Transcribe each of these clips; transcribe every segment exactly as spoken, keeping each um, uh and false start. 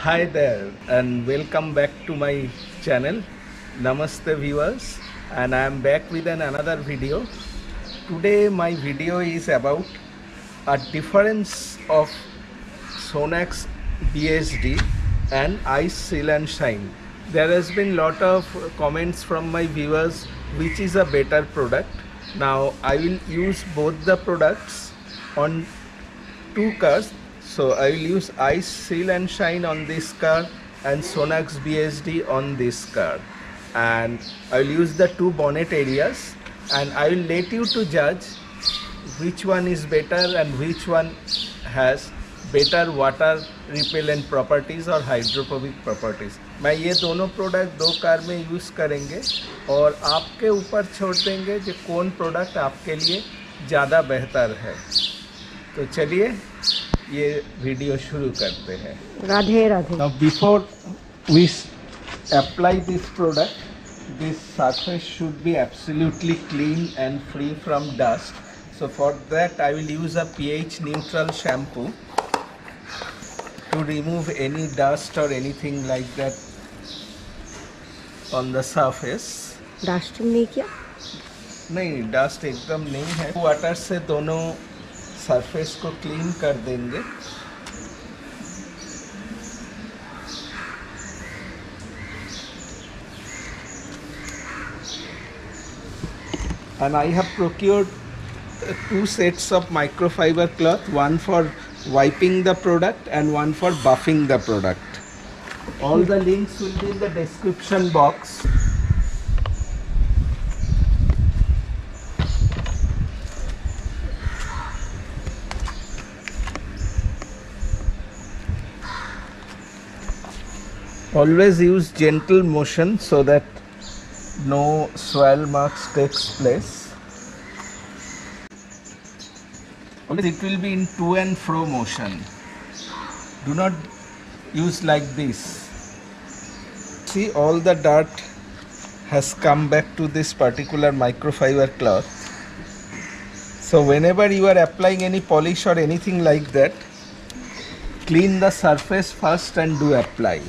Hi there and welcome back to my channel. Namaste viewers, and I am back with an another video. Today my video is about a difference of Sonax B S D and Ice Seal and Shine. There has been lot of comments from my viewers which is a better product. Now I will use both the products on two cars. So I will use Ice Seal and Shine on this car and Sonax B S D on this car, and I will use the two bonnet areas, and I will let you to judge which one is better and which one has better water repellent properties or hydrophobic properties. मैं ये दोनों product दो car में use करेंगे और आपके ऊपर छोड़ देंगे कि कौन प्रोडक्ट आपके लिए ज़्यादा बेहतर है। तो चलिए ये वीडियो शुरू करते हैं। Radhe Radhe. Now before we apply this product, this surface should be absolutely clean and free from dust. So for that I will use a pH neutral shampoo to remove any dust or anything like that on the surface. Dust में क्या? नहीं, dust एकदम नहीं है। Water से दोनों surface को clean कर देंगे। And I have procured two sets of microfiber cloth, one for wiping the product and one for buffing the product. All the links will be in the description box. Always use gentle motion so that no swirl marks takes place. Always it will be in to and fro motion. Do not use like this. See, all the dirt has come back to this particular microfiber cloth. So whenever you are applying any polish or anything like that, clean the surface first and do apply.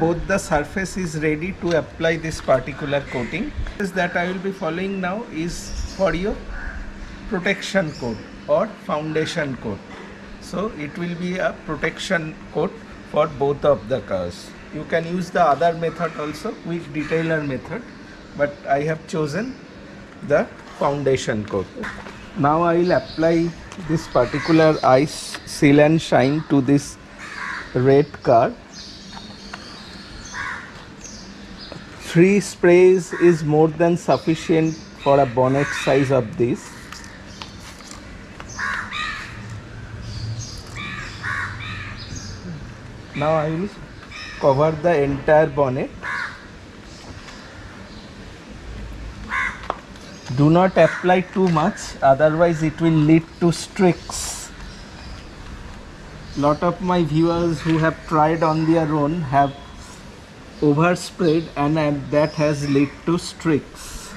Both the surface is ready to apply this particular coating. This that I will be following now is for your protection coat or foundation coat. So it will be a protection coat for both of the cars. You can use the other method also, quick detailer method, but I have chosen the foundation coat. Now I will apply this particular Ice Seal and Shine to this red car. Three sprays is more than sufficient for a bonnet size of this. Now I will cover the entire bonnet. Do not apply too much, otherwise it will lead to streaks. Lot of my viewers who have tried on their own have oversprayed, and uh, that has led to streaks.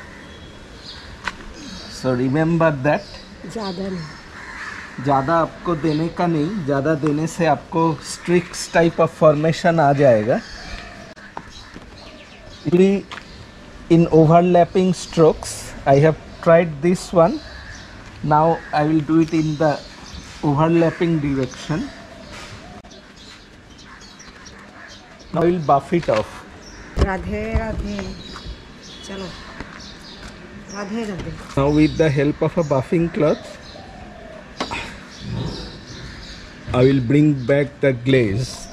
So remember that. ज़्यादा नहीं, ज़्यादा आपको देने का नहीं, ज़्यादा देने से आपको streaks type of formation आ जाएगा. In overlapping strokes, I have tried this one. Now I will do it in the overlapping direction. Now I will buff it off. Radhe Radhe. Chalo. Radhe Radhe. Now with the help of a buffing cloth, I will bring back the glaze.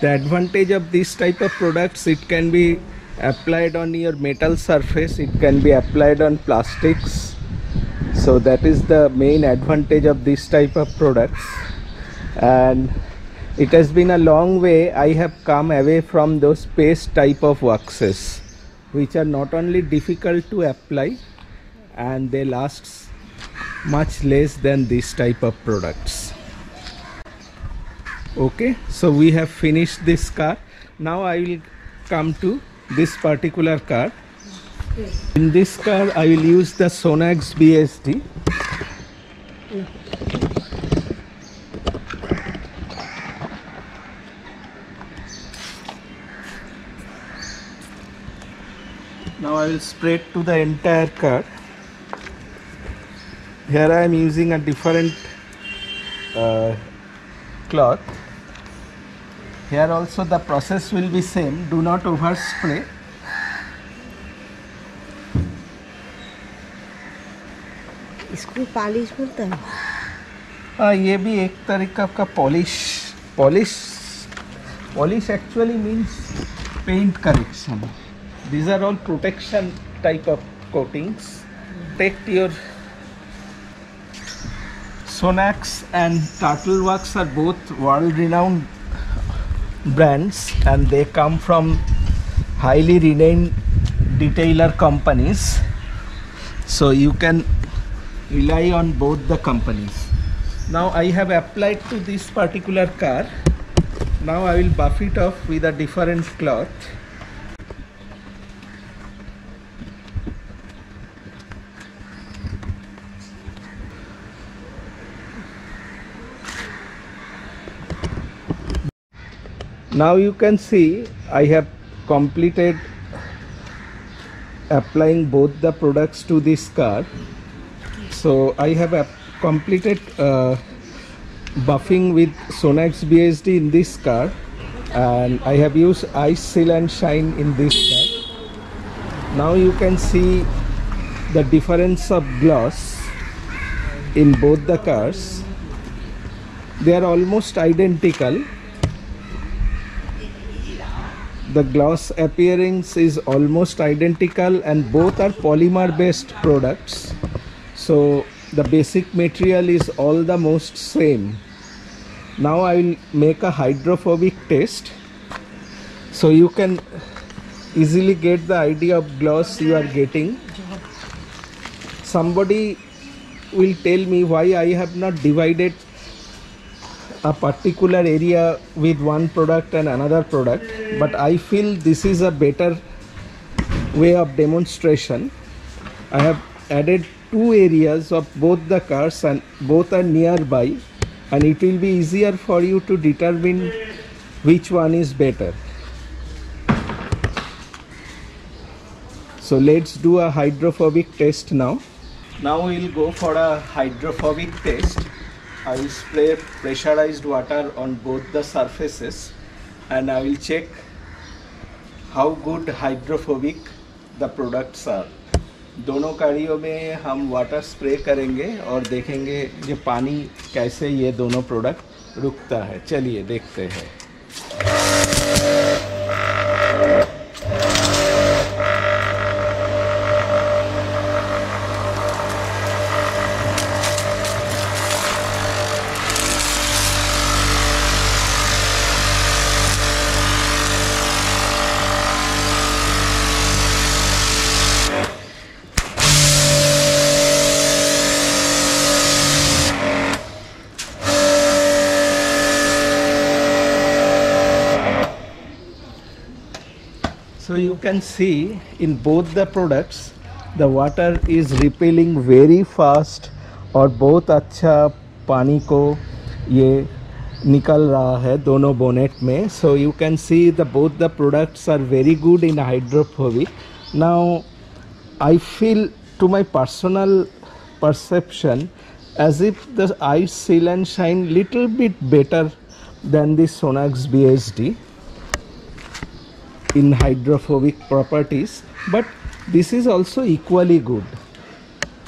The advantage of this type of products, it can be applied on your metal surface, it can be applied on plastics. So that is the main advantage of this type of products. And it has been a long way I have come away from those paste type of waxes, which are not only difficult to apply, and they last much less than this type of products. Okay, so we have finished this car. Now I will come to this particular car Okay. In this car, I will use the Sonax B S D. Yeah. Now I will spray it to the entire car. Here I am using a different uh, cloth. Here also the process will be same. Do not overspray. इसको polish बोलते हैं। हाँ, ये भी एक तरीका का polish, polish, polish actually means paint correction. These are all protection type of coatings. Protect your Sonax and Turtle Wax are both world-renowned brands, and they come from highly renowned detailer companies. So you can rely on both the companies. Now I have applied to this particular car. Now I will buff it off with a different cloth. Now you can see I have completed applying both the products to this car. So I have a completed uh, buffing with Sonax B S D in this car, and I have used Ice Seal and Shine in this car. Now you can see the difference of gloss in both the cars. They are almost identical. The gloss appearance is almost identical, and both are polymer based products. So the basic material is all the most same. Now I will make a hydrophobic test, so you can easily get the idea of gloss you are getting. Somebody will tell me why I have not divided a particular area with one product and another product, but I feel this is a better way of demonstration. I have added two areas of both the cars, and both are nearby, and it will be easier for you to determine which one is better. So let's do a hydrophobic test now. Now we will go for a hydrophobic test. I will spray pressurized water on both the surfaces, and I will check how good hydrophobic the products are. दोनों गाड़ियों में हम water spray करेंगे और देखेंगे ये पानी कैसे ये दोनों प्रोडक्ट रुकता है. चलिए देखते हैं. So you can see in both the products the water is repelling very fast और बहुत अच्छा पानी को ये निकल रहा है दोनों bonnet में. So you can see the both the products are very good in hydrophobic. Now I feel, to my personal perception, as if the Ice Seal and Shine little bit better than the Sonax B S D in hydrophobic properties, but this is also equally good.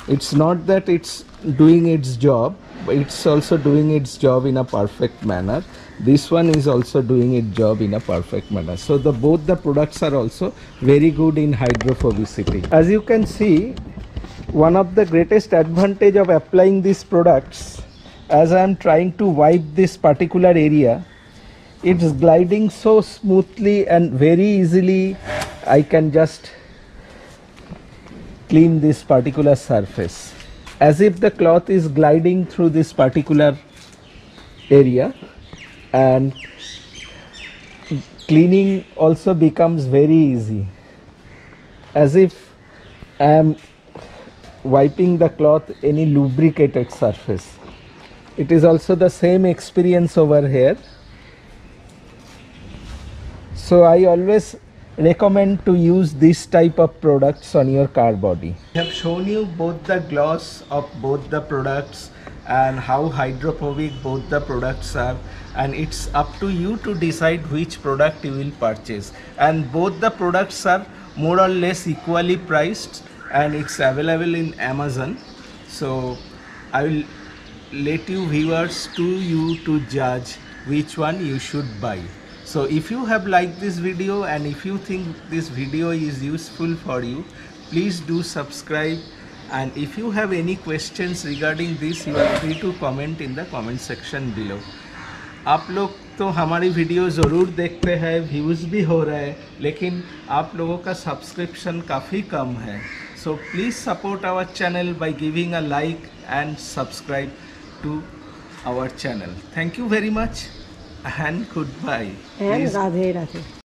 It's not that it's doing its job, but it's also doing its job in a perfect manner. This one is also doing its job in a perfect manner. So the both the products are also very good in hydrophobicity. As you can see, one of the greatest advantage of applying these products, as I am trying to wipe this particular area, it's gliding so smoothly and very easily. I can just clean this particular surface as if the cloth is gliding through this particular area, and cleaning also becomes very easy, as if I am wiping the cloth any lubricated surface. It is also the same experience over here. So I always recommend to use this type of products on your car body. I have shown you both the gloss of both the products and how hydrophobic both the products are, and it's up to you to decide which product you will purchase. And both the products are more or less equally priced, and it's available in Amazon. So I will let you viewers to you to judge which one you should buy. So if you have liked this video and if you think this video is useful for you, please do subscribe. And if you have any questions regarding this, you are free to comment in the comment section below. आप लोग तो हमारी video ज़रूर देखते हैं, views भी हो रहे हैं, लेकिन आप लोगों का सब्सक्रिप्शन काफ़ी कम है. So please support our channel by giving a like and subscribe to our channel. Thank you very much and goodbye. And Radhe Radhe.